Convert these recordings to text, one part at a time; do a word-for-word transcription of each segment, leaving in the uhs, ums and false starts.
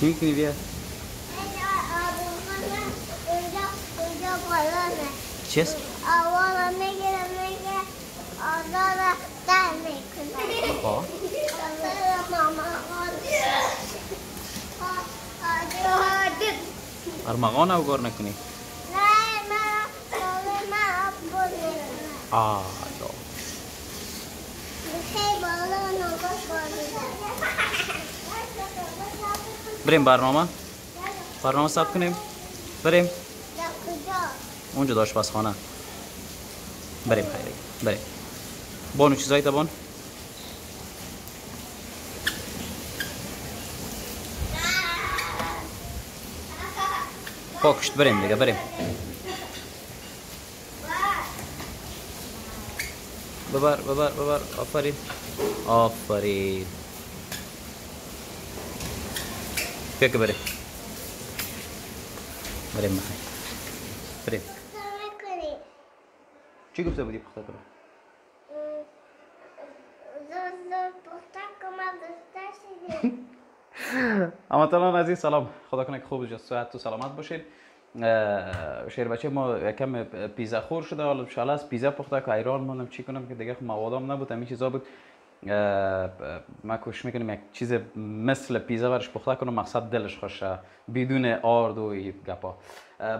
Çink mi diye? Çes? Ağla ne gelen ne gel, ağla da deme kız. Ağla mama ağla. Armağan av görmek ne? Ah, yok. Benim barmama, barmama sap kınayım. Benim. Onca da aşbazxana. Benim hayır, benim. Bon üç yüz ayda bon. Pokşt benim diye benim. Babar, babar, babar, aferin, aferin. Peki bari, bari mahay, bari. Çıkıp sen bari pıhta kırın. Zor pıhta kırma dostlar şimdi. Amatalana aziz, salam. Xoda konak خوب باشید. صحت و سلامت باشید. شیر بچه ما یکم پیزا خور شده حالا انشاءالله از پیزا پخته که ایران مونم چی کنم که دیگه موادام نبود همین چیزا بود ما کوشش میکنیم یک چیز مثل پیزا برش پخته کنم مقصد دلش خوشه بدون آرد و گپا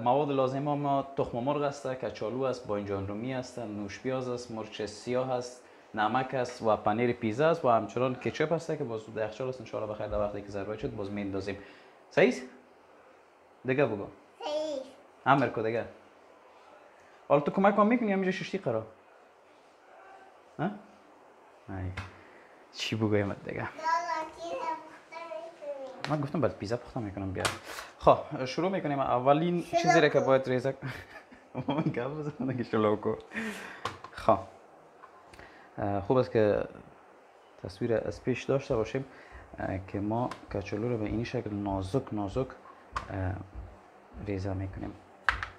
مواد لازم ما تخم مرغ است کچالو است بادنجان رومی است نوش پیاز است مرچ سیاه است نمک است و پنیر پیزا است و همچنان کچپ است که باز یخچال است انشاءالله بخیر در وقتی که ضرورت شد باز میندازیم صحیح دیگه بگو عمر کو دیگه حالا تو کمک هم میکنی همینجا ششتی قرار ها؟ ای چی بگویم دیگه من گفتم باید پیزا پخته میکنم بیا خب شروع میکنیم اولین چیزی را که باید ریزک من گفت بزنم که شلو کو خب خوب است که تصویر از پیش داشته باشیم که ما کچالو رو به این شکل نازک نازک ریزه میکنیم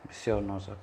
بسیار نازک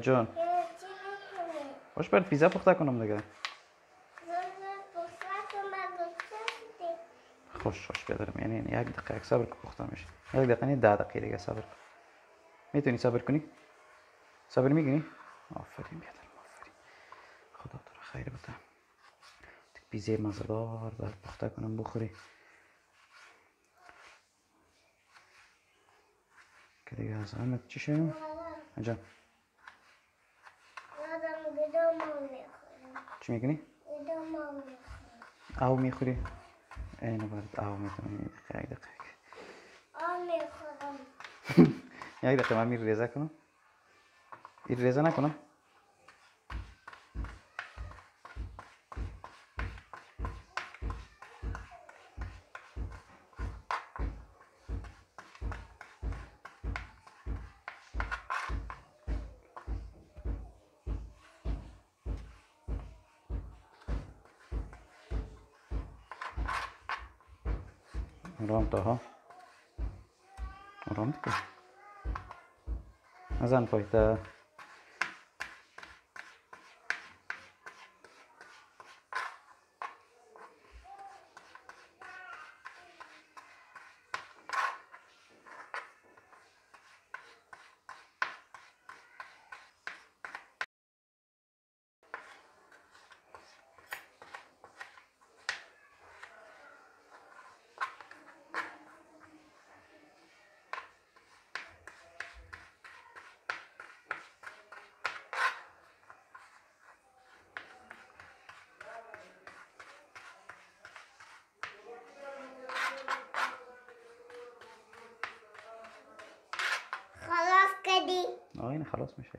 جان باش باید پیزا پخته کنم دیگه خوش خوش بدارم یعنی یک دقیقه یک صبر که پخته میشه یک دقیقه نه ده دقیقه دیگه صبر کن میتونی صبر کنی؟ صبر میکنی؟ آفرین بیادرم آفرین خدا تو را خیر بده پیزای مزه‌دار باید پخته کنم بخوری که دیگه از همه چی شدیم؟ جان چی میکنی؟ او میخوری؟ اینو باید او میتونم یک دقیقه یک دقیقه او میخورم یک دقیقه من میری ریزه کنم این ریزه نکنم رام تاها رام دیگه نزن پایتا آینه خلاص میشه.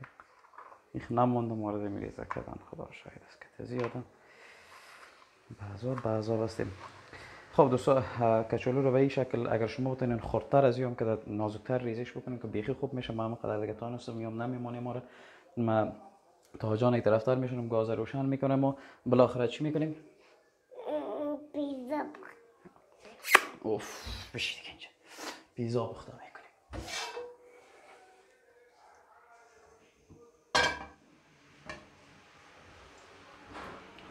ایخ نمونده مورد میریزه کردن، خدا شاید است که تزیادن بعضا بعضا بستیم. خب دوستا کچولو رو به این شکل اگر شما بتونین خردتر از یوم که نازکتر ریزش بکنین که بیخی خوب میشه. ما همقدر دیگه تانستم یوم نمیمونه ما رو ما تا جان یک طرف تر میشونم، گاز روشن میکنم و بالاخره چی میکنیم؟ پیزا بخ اوف بشید دیگه اینجا پیزا بخدا میکنیم.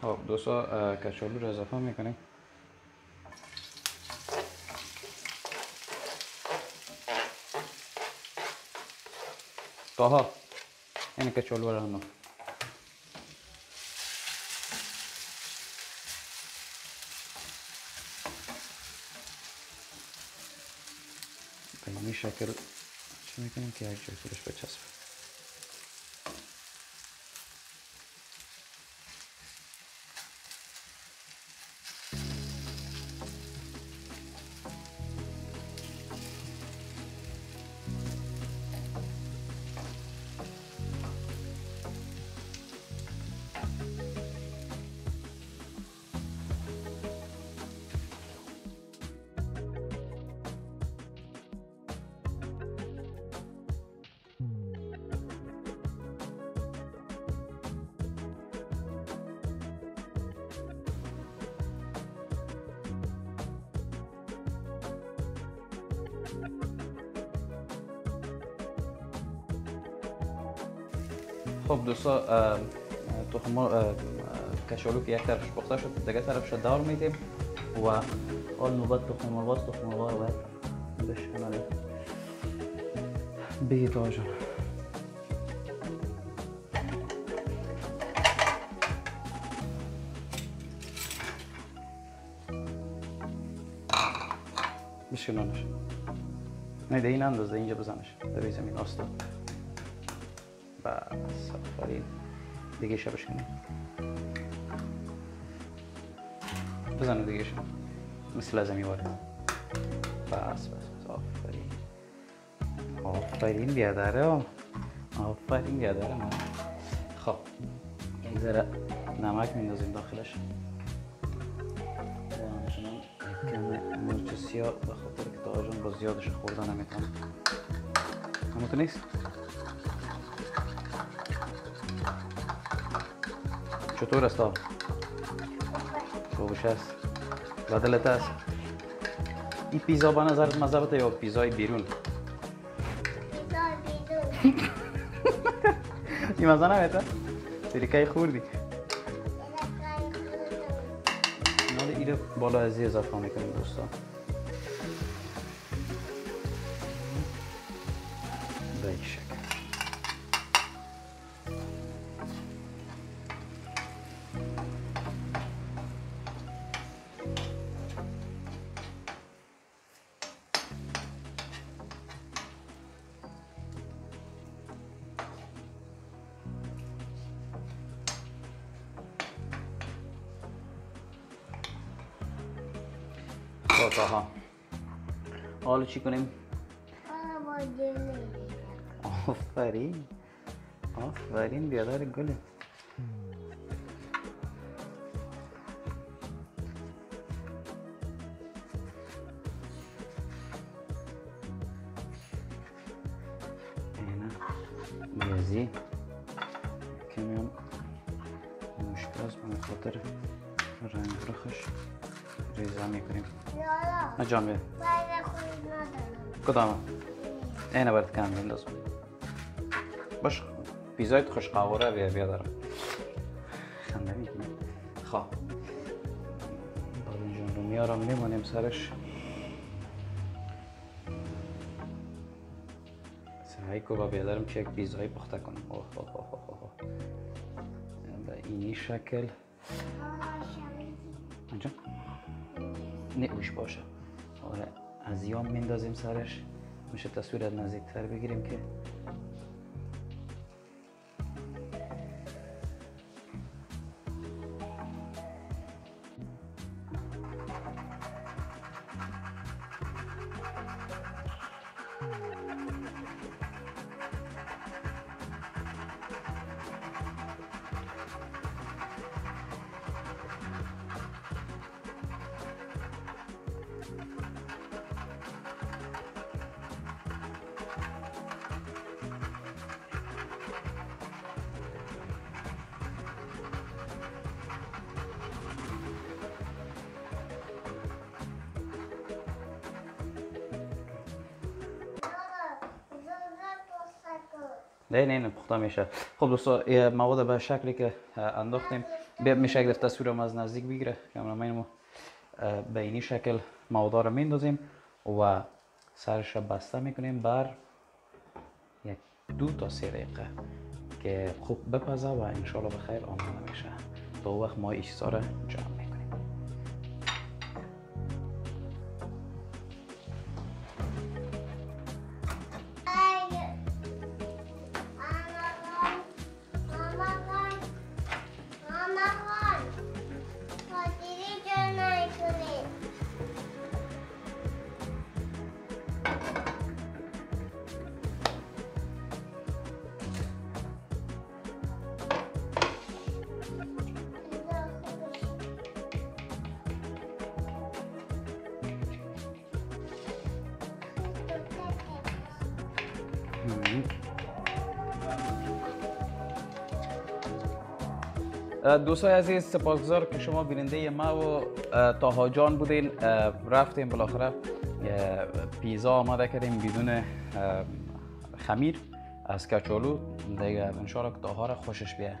خب دوستا کچولو رو اضافه میکنیم. طه این کچولو را هم به این شکل چی میکنیم که یک جای خودش بچسبه. خب دوستا تخم کچولو که یک طرفش پخته شد دیگه طرفش رو دور میدیم و آن نوبت تخم مرغ است. تخم مرغ رو باید بشکنیم. بگی تو آجان بشکنانش نه ده این انداز ده اینجا بزنش ده به زمین آستا بس آفرین دیگه شو بشکنیم بزنو دیگه شو مثل لازمی وارد بس بس بس آفرین آفرین بیادرم آفرین بیادرم. خب یک ذره نمک میندازیم داخلش و همچنان کم مرچ سیاه به خاطر که تاجون با زیادش خوردن نمیتونم همونتو نیست چطور است؟ خوبش است؟ بدلت است؟ این پیزا به نظرت مزه بده یا پیزای بیرون؟ پیزای بیرون این مزه نمیده؟ تریکای خوردی؟ ناله این رو بالا ازی اضافه میکنیم دوستا. به این شکل آها آلو چی کنیم؟ آلو با جلی. آفرین آفرین بیادار گلم. اینه بیازی کمی هم مشکل است به خاطر رنگ رخش ریزه میکنیم. نه جان بید کدامه؟ اینه برد کم بیندازم باش پیزایت خوش قاوره بیا بیا دارم خنده میکنم. خواه بادنجان رو میارم میمانیم سرش سعی کو با بیا دارم که یک پیزایی پخته کنم. اوه اوه اوه اوه به اینی شکل آنجا؟ نه اوش باشه آره از یام میندازیم سرش میشه تصویر از نزدیکتر بگیریم که نه نه پخته میشه. خب دوستا مواد به شکلی که انداختیم بیاد میشه گرفت تصویرم از نزدیک بگیره. کامرامینمو به این شکل مواد رو میندازیم و سرش بسته میکنیم بر یک دو تا سه دقیقه که خوب بپزه و انشالله به خیر آماده میشه. تا وقت ما ایشسا رو جمع میکنیم. دوستای عزیز سپاسگزار که شما بیننده ما و طاها جان بودین. رفتیم بالاخره پیزا آماده کردیم بدون خمیر از کچالو دیگه. انشالله که طاها را خوشش بیاد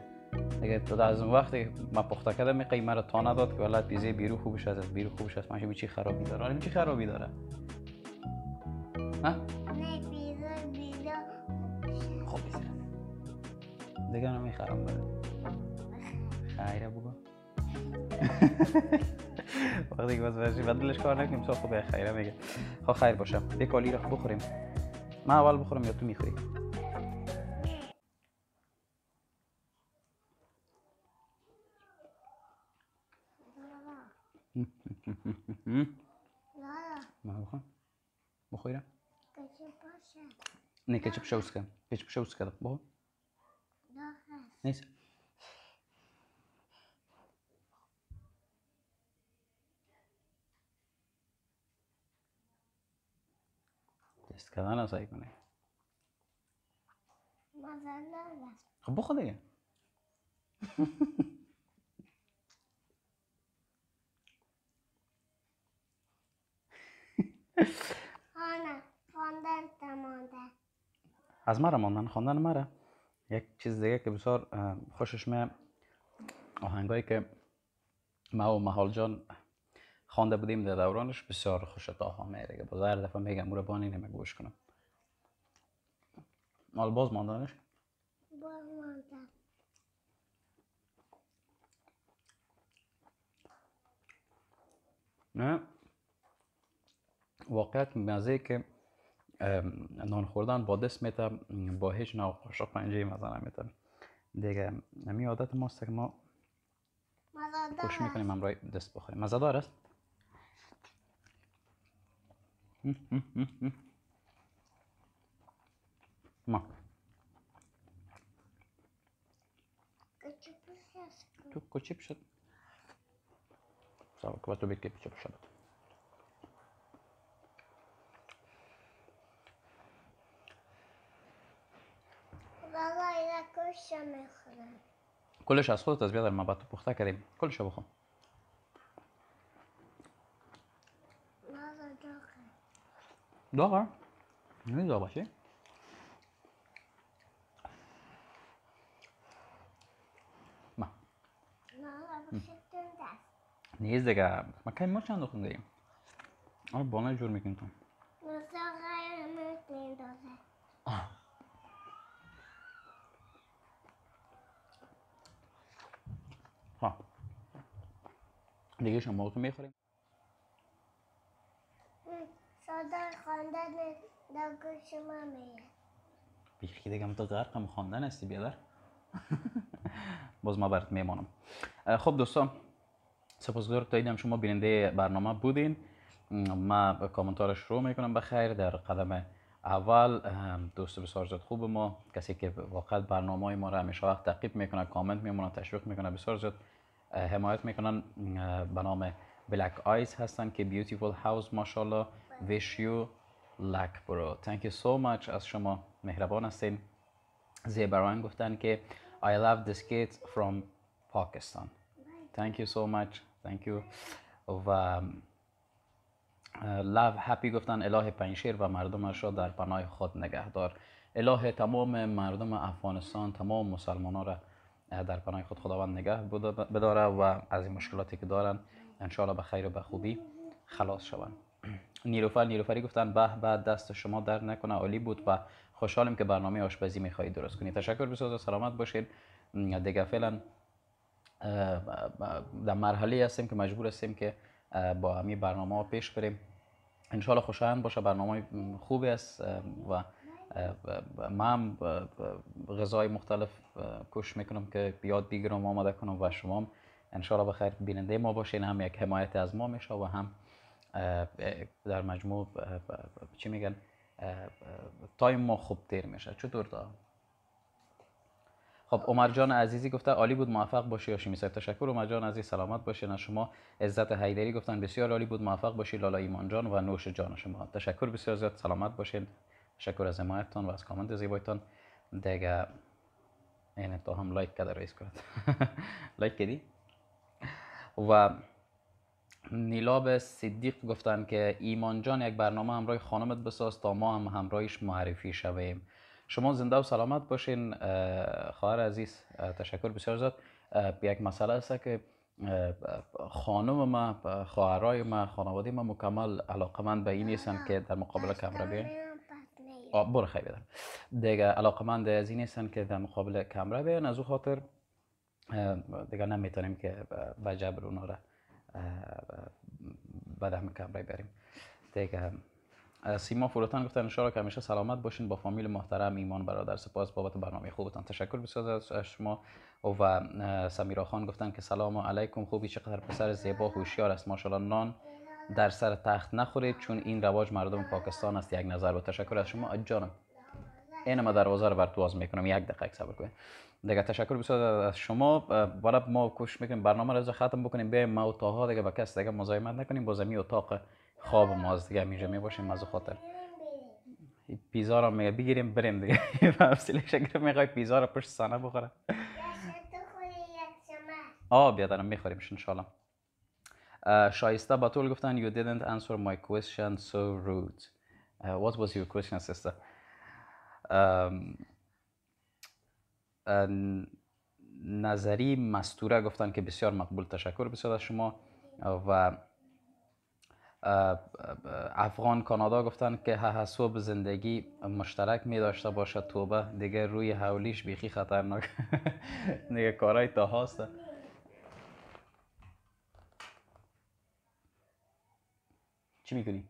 دیگه. تا از اون وقتی ما پخته کردم قیمه را تا نداد که ولاد پیزای بیرو خوبش از بیرو خوبش از ماشین چی خرابی داره. آره چی خرابی داره؟ ها؟ دیگه نمی خرم بره خیره بگو وقتی که باز برشی بدلش کار نکنیم سا خوبه خیره میگه. خب خیر باشم یک کالی را بخوریم. من اول بخورم یا تو میخوری؟ من بخورم بخورم کچپ باشه؟ نه کچپ شوسکم کچپ شوسکم بخور Neyse. Test kadar nasıl ayıklanıyor? Mazarlarla. Bu kadar ya. Hana, fondan tamamda. Az mara mondan, fondan mara. یک چیز دیگه که بسیار خوشش میاد آهنگایی که ما و محال جان خوانده بودیم در دورانش بسیار خوش طاها میاد دیگه. باز هر دفعه میگم او رو بانی نمی گوش کنم. مال باز ماندنش؟ باز ماندن. نه واقعیت مزه که نان خوردن با دست میته با هیچ نوع قاشق پنجه مزه نمیته دیگه. نمی عادت ماست که ما خوش میکنیم همراه دست بخوریم. مزه دار است. ما تو کچپ شد سوا که با تو بید که کچپ شد. بابا اینا کلش میخورم. کلش از خودت از بیادر ما با تو پخته کردیم. کلش رو بخون. بابا داغه. داغه؟ نمی داغ باشه؟ ما. بابا بشه تونده. نیست دیگه. ما که ما چند دخون داریم. آره بانه جور میکنی تو. داغه رو میکنی داغه. آه. دیگه شما تو میخوریم سادر خواندن در گوش ما میاد بیخی که دیگه تو غرقم خواندن هستی بیادر. باز ما برات میمانم. خب دوستان سپاسگزارم تا دیدم شما بیننده برنامه بودین. ما کامنتارش رو میکنم بخیر. در قدم اول دوست بسیار زیاد خوب ما کسی که واقعا برنامه ما رو همیشه وقت تعقیب میکنه کامنت میمونه تشویق میکنه بسیار زیاد حمایت میکنن به نام بلک آیز هستن که بیوتیفول هاوس ماشاءالله ویش یو لک برو تانک یو سو مچ. از شما مهربان هستین. زیبران گفتن که I love this kid from Pakistan. Thank you so much. Thank you. و love happy گفتن اله پنشیر و مردمش را در پناه خود نگهدار. اله تمام مردم افغانستان، تمام مسلمان ها را در پناه خود خداوند نگه بداره و از این مشکلاتی که دارن انشاءالله به خیر و به خوبی خلاص شوند. نیلوفر نیلوفری گفتن به به دست شما در نکنه، عالی بود و خوشحالم که برنامه آشپزی میخواهید درست کنید. تشکر بساز و سلامت باشین. دیگه فعلا در مرحله هستیم که مجبور هستیم که با همین برنامه ها پیش بریم. انشاءالله خوشایند باشه، برنامه خوبی است و من غذای مختلف کوشش میکنم که یاد بگیرم آماده کنم و شما انشاءالله بخیر بیننده ما باشین، هم یک حمایت از ما میشه و هم در مجموع چی میگن تایم ما خوب دیر میشه. چطور دا؟ خب عمر جان عزیزی گفته عالی بود، موفق باشی هاشمی صاحب. تشکر عمر جان عزیز، سلامت باشین از شما. عزت حیدری گفتن بسیار عالی بود، موفق باشی لالا ایمان جان و نوش جان شما. تشکر بسیار زیاد، سلامت باشین. تشکر از حمایتتان و از کامنت زیبایتان. دیگه این تو هم لایک کرده رئیس کرد لایک کردی. و نیلاب صدیق گفتن که ایمان جان یک برنامه همراه خانمت بساز تا ما هم همراهش معرفی شویم. شما زنده و سلامت باشین خواهر عزیز، تشکر بسیار زیاد. یک مسئله است که خانم ما، خواهرای ما، خانواده ما مکمل علاقمند به این نیستن که در مقابل کمره بیاین. برو خیلی بدم دیگه علاقمند از این نیستن که در مقابل کمره بیان، از او خاطر دیگه نمیتونیم که به جبر اونا را بعد همه کمره بریم دیگه. سیما فروتن گفتن انشاءالله که همیشه سلامت باشین با فامیل محترم ایمان برادر، سپاس بابت برنامه خوبتان. تشکر بسیار از شما. و سمیرا خان گفتن که سلام علیکم، خوبی چقدر پسر زیبا هوشیار است ماشاءالله، نان در سر تخت نخورید چون این رواج مردم پاکستان است. یک نظر. با تشکر از شما جانم، این ما دروازه رو بر تو باز میکنم، یک دقیقه صبر کنید دیگه. تشکر بسیار از شما. بالا ما کوشش میکنیم برنامه رو ختم بکنیم، بیایم ما اتاق‌ها دیگه با کس دیگه مزاحمت نکنیم، باز می اتاق خواب ما دیگه همینجا می باشیم. از خاطر پیزا رو می بگیریم بریم دیگه، فاصله شکر میخوای پیزا رو پشت صحنه بخوره. آه بیا دارم میخوریم ان شاء الله. شایسته باتول گفتن you didn't answer my question, so rude. Uh, what was your question sister? Um, uh, نظری مستوره گفتن که بسیار مقبول، تشکر بسیار از شما. و افغان کانادا گفتن که حسب زندگی مشترک می داشته باشه، توبه دیگه روی حولیش بیخی خطرناک دیگه کارای تا هاست. چی میکنی؟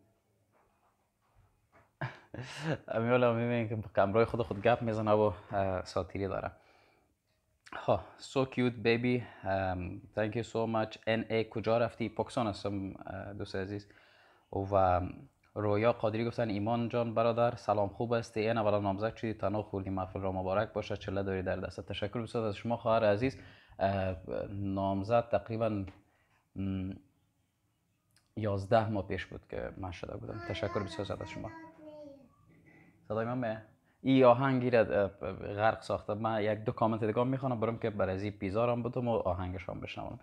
امیالا میبینی که کمرای خود خود گپ میزنه و ساتیری داره. ها so cute baby thank you so much. ان ای کجا رفتی؟ پاکستان هستم دوست عزیز. و رویا قادری گفتن ایمان جان برادر سلام خوب است، این اولا نامزد شدی تنها خوردی، محفل را مبارک باشه، چله داری در دست. تشکر بسیار از شما خواهر عزیز. نامزد تقریبا یازده ماه پیش بود که من شده بودم. تشکر بسیار از شما. صدای من به ای آهنگی را غرق ساخته، من یک دو کامنت دیگه میخوانم برام که برای پیزارم بودم و آهنگش هم بشنوم.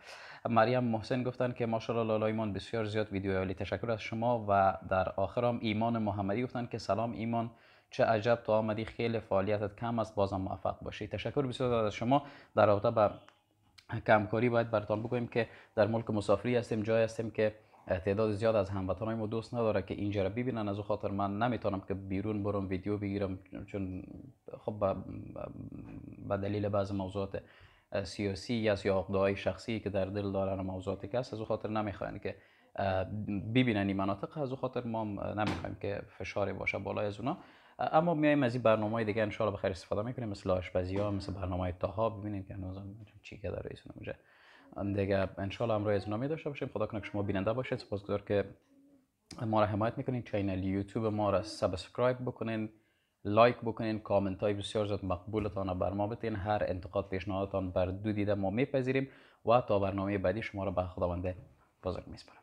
مریم محسن گفتن که ماشاءالله لالا ایمان بسیار زیاد ویدیو عالی، تشکر از شما. و در آخرام ایمان محمدی گفتن که سلام ایمان، چه عجب تو آمدی، خیلی فعالیتت کم است، بازم موفق باشی. تشکر بسیار از شما. در رابطه با کمکاری باید براتون بگویم که در ملک مسافری هستیم، جای هستیم که تعداد زیاد از هموطنای ما دوست نداره که اینجا را ببینن، از او خاطر من نمیتونم که بیرون برم ویدیو بگیرم، چون خب به دلیل بعض موضوعات سیاسی یا عقده‌های شخصی که در دل دارن موضوعاتی که هست، از او خاطر نمیخواین که ببینن این مناطق، از او خاطر ما نمیخوایم که فشاری باشه بالای از اونا. اما میایم از این برنامه‌های دیگه ان شاء الله بخیر استفاده میکنیم، مثل آشپزی‌ها، مثل برنامه‌های تاها. ببینید که هنوز چی که در رئیسون اونجا دیگه انشالله هم روی از نامی داشته باشیم. خدا کنه که شما بیننده باشید، سپاسگزار که ما را حمایت میکنین، چینل یوتیوب ما را سابسکرایب بکنین، لایک بکنین، کامنت های بسیار زیاد مقبولتان را بر ما بتین، هر انتقاد پیشنهادتان بر دو دیده ما میپذیریم. و تا برنامه بعدی شما را به خداوند بزرگ میسپارم.